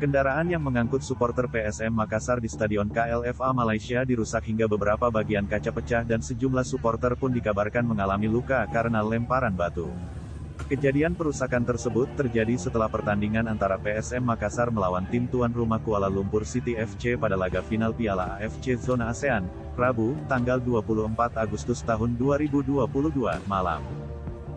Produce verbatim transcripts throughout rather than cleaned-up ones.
Kendaraan yang mengangkut supporter P S M Makassar di Stadion K L F A Malaysia dirusak hingga beberapa bagian kaca pecah dan sejumlah supporter pun dikabarkan mengalami luka karena lemparan batu. Kejadian perusakan tersebut terjadi setelah pertandingan antara P S M Makassar melawan tim tuan rumah Kuala Lumpur City F C pada laga final Piala A F C Zona ASEAN, Rabu, tanggal dua puluh empat Agustus tahun dua ribu dua puluh dua, malam.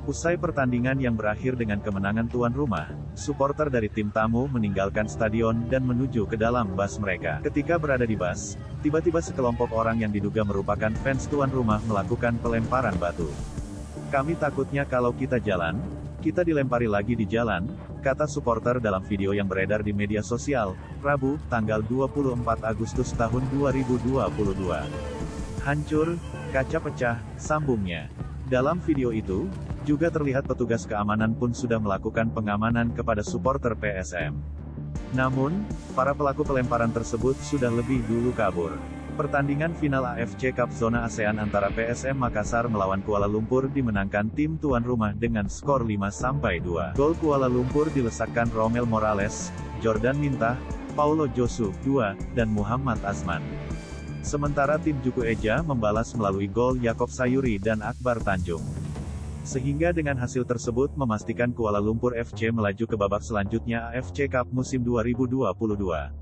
Usai pertandingan yang berakhir dengan kemenangan tuan rumah, supporter dari tim tamu meninggalkan stadion dan menuju ke dalam bas mereka. Ketika berada di bas, tiba-tiba sekelompok orang yang diduga merupakan fans tuan rumah melakukan pelemparan batu. "Kami takutnya kalau kita jalan, kita dilempari lagi di jalan," kata supporter dalam video yang beredar di media sosial, Rabu, tanggal dua puluh empat Agustus tahun dua ribu dua puluh dua. "Hancur, kaca pecah," sambungnya. Dalam video itu, juga terlihat petugas keamanan pun sudah melakukan pengamanan kepada supporter P S M. Namun, para pelaku pelemparan tersebut sudah lebih dulu kabur. Pertandingan final A F C Cup Zona ASEAN antara P S M Makassar melawan Kuala Lumpur dimenangkan tim tuan rumah dengan skor lima dua. Gol Kuala Lumpur dilesakkan Romel Morales, Jordan Mintah, Paulo Josu, dua, dan Muhammad Azman. Sementara tim Juku Eja membalas melalui gol Jakob Sayuri dan Akbar Tanjung. Sehingga dengan hasil tersebut memastikan Kuala Lumpur F C melaju ke babak selanjutnya A F C Cup musim dua ribu dua puluh dua.